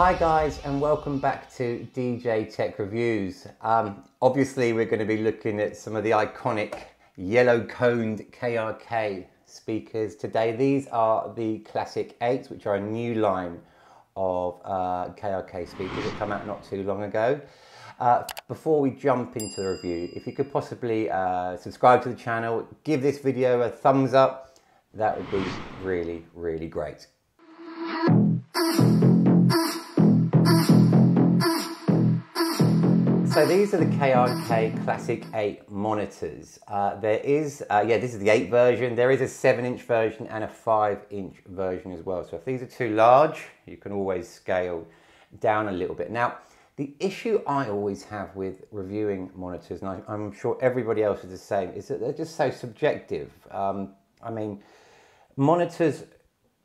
Hi guys, and welcome back to DJ Tech Reviews. Obviously we're going to be looking at some of the iconic yellow coned KRK speakers today. These are the Classic 8s, which are a new line of KRK speakers that come out not too long ago. Before we jump into the review, if you could possibly subscribe to the channel, give this video a thumbs up, that would be really, really great. So these are the KRK Classic 8 monitors. This is the 8 version. There is a 7-inch version and a 5-inch version as well. So if these are too large, you can always scale down a little bit. Now, the issue I always have with reviewing monitors, and I'm sure everybody else is the same, is that they're just so subjective. I mean, monitors,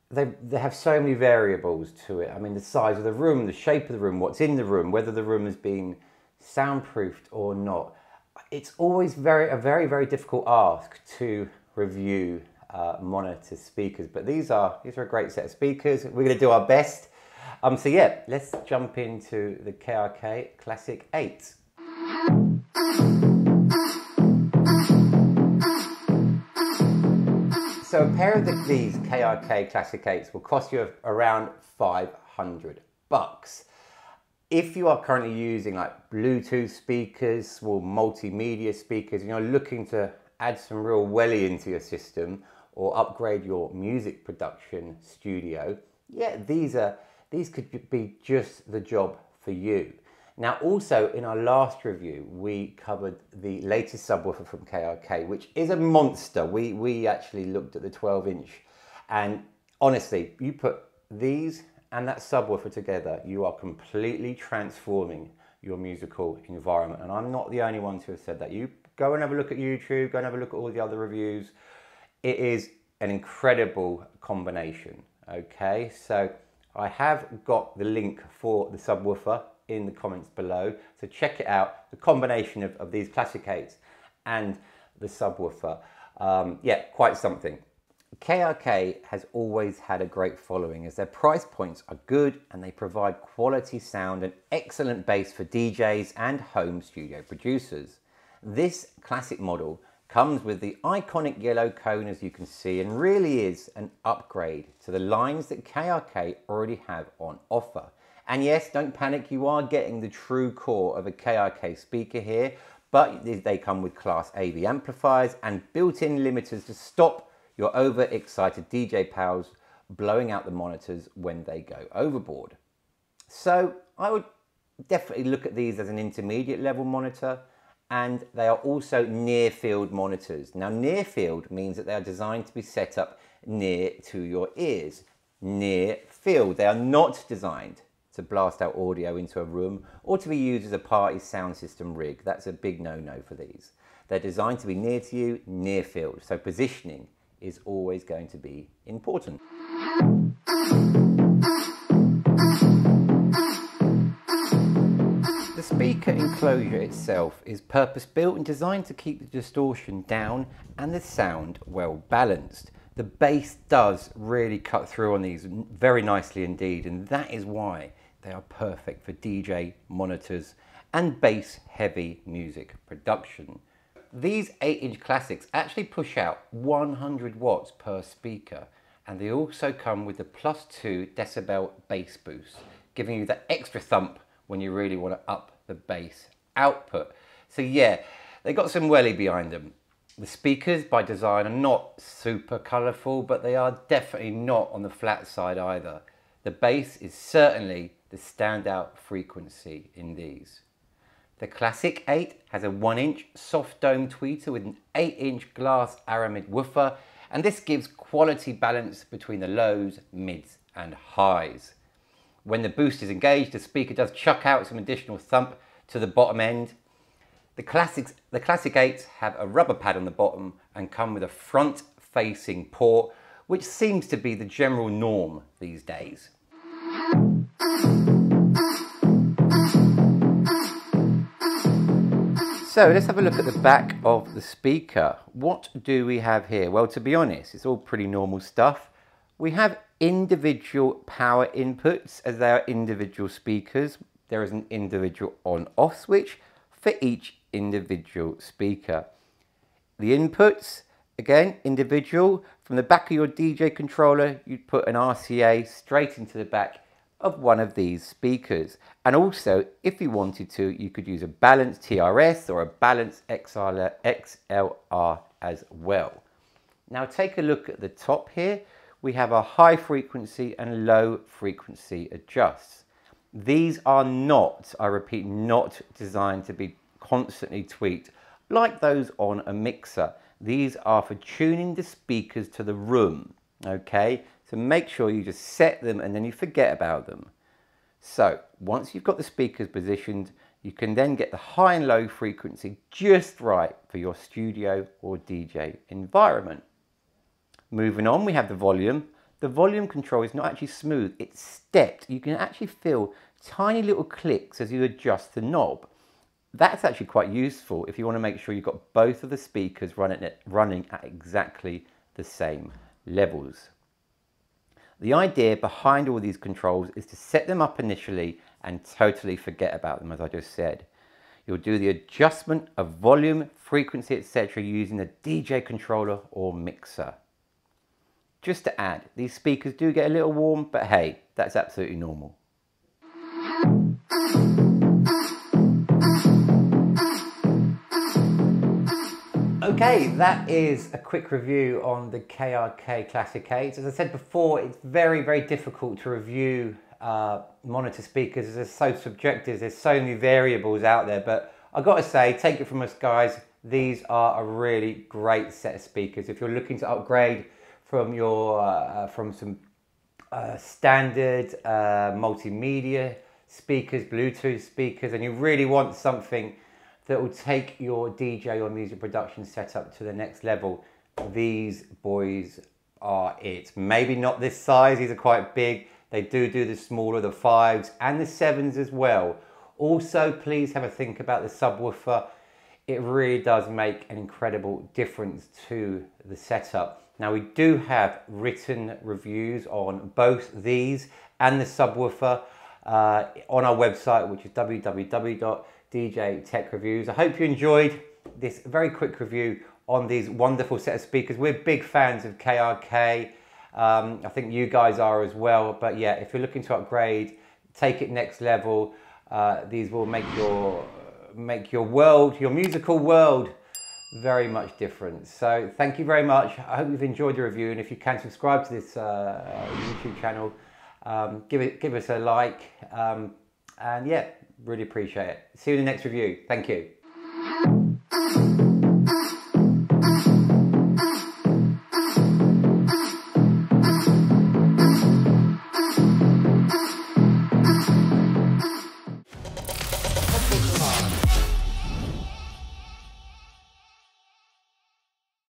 they have so many variables to it. I mean, the size of the room, the shape of the room, what's in the room, whether the room has been soundproofed or not. It's always a very, very difficult ask to review monitor speakers, but these are a great set of speakers. We're going to do our best. So yeah, let's jump into the KRK Classic 8. So a pair of these KRK Classic 8s will cost you around $500. If you are currently using like Bluetooth speakers, small multimedia speakers, and you're looking to add some real welly into your system or upgrade your music production studio, yeah, these could be just the job for you. Now, also in our last review, we covered the latest subwoofer from KRK, which is a monster. We actually looked at the 12-inch, and honestly, you put these and that subwoofer together, you are completely transforming your musical environment. And I'm not the only one to have said that. You go and have a look at YouTube, go and have a look at all the other reviews. It is an incredible combination, okay? So I have got the link for the subwoofer in the comments below. So check it out, the combination of these Classic 8s and the subwoofer. Yeah, quite something. KRK has always had a great following as their price points are good and they provide quality sound and excellent bass for DJs and home studio producers. This classic model comes with the iconic yellow cone, as you can see, and really is an upgrade to the lines that KRK already have on offer. And yes, don't panic, you are getting the true core of a KRK speaker here, but they come with Class AV amplifiers and built-in limiters to stop your overexcited DJ pals blowing out the monitors when they go overboard. So I would definitely look at these as an intermediate level monitor, and they are also near field monitors. Now, near field means that they are designed to be set up near to your ears. Near field, they are not designed to blast out audio into a room or to be used as a party sound system rig. That's a big no-no for these. They're designed to be near to you, near field, so positioning is always going to be important. The speaker enclosure itself is purpose-built and designed to keep the distortion down and the sound well balanced. The bass does really cut through on these very nicely indeed, and that is why they are perfect for DJ monitors and bass-heavy music production. These 8-inch Classics actually push out 100 watts per speaker, and they also come with the +2 decibel bass boost, giving you that extra thump when you really want to up the bass output. So yeah, they got some welly behind them. The speakers by design are not super colourful, but they are definitely not on the flat side either. The bass is certainly the standout frequency in these. The Classic 8 has a 1-inch soft dome tweeter with an 8-inch glass aramid woofer, and this gives quality balance between the lows, mids and highs. When the boost is engaged, the speaker does chuck out some additional thump to the bottom end. The Classic 8s have a rubber pad on the bottom and come with a front-facing port, which seems to be the general norm these days. So let's have a look at the back of the speaker. What do we have here? Well, to be honest, it's all pretty normal stuff. We have individual power inputs, as they are individual speakers. There is an individual on-off switch for each individual speaker. The inputs, again, individual. From the back of your DJ controller, you'd put an RCA straight into the back of one of these speakers. And also, if you wanted to, you could use a balanced TRS or a balanced XLR as well. Now take a look at the top here. We have a high frequency and low frequency adjusts. These are not, I repeat, not designed to be constantly tweaked like those on a mixer. These are for tuning the speakers to the room, okay? So make sure you just set them and then you forget about them. So once you've got the speakers positioned, you can then get the high and low frequency just right for your studio or DJ environment. Moving on, we have the volume. The volume control is not actually smooth, it's stepped. You can actually feel tiny little clicks as you adjust the knob. That's actually quite useful if you want to make sure you've got both of the speakers running at exactly the same levels. The idea behind all these controls is to set them up initially and totally forget about them, as I just said. You'll do the adjustment of volume, frequency, etc. using a DJ controller or mixer. Just to add, these speakers do get a little warm, but hey, that's absolutely normal. Okay, that is a quick review on the KRK Classic 8. As I said before, it's very, very difficult to review monitor speakers, as they're so subjective. There's so many variables out there, but I've got to say, take it from us guys, these are a really great set of speakers. If you're looking to upgrade from your from some standard multimedia speakers, Bluetooth speakers, and you really want something that will take your DJ or music production setup to the next level, these boys are it. Maybe not this size, these are quite big. They do the smaller, the 5s and the 7s as well. Also, please have a think about the subwoofer. It really does make an incredible difference to the setup. Now we do have written reviews on both these and the subwoofer on our website, which is www.djtechreviews.com. I hope you enjoyed this very quick review on these wonderful set of speakers. We're big fans of KRK. I think you guys are as well. But yeah, if you're looking to upgrade, take it next level, these will make your world, your musical world, very much different. So thank you very much. I hope you've enjoyed the review, and if you can, subscribe to this YouTube channel, give us a like, and yeah, really appreciate it. See you in the next review. Thank you.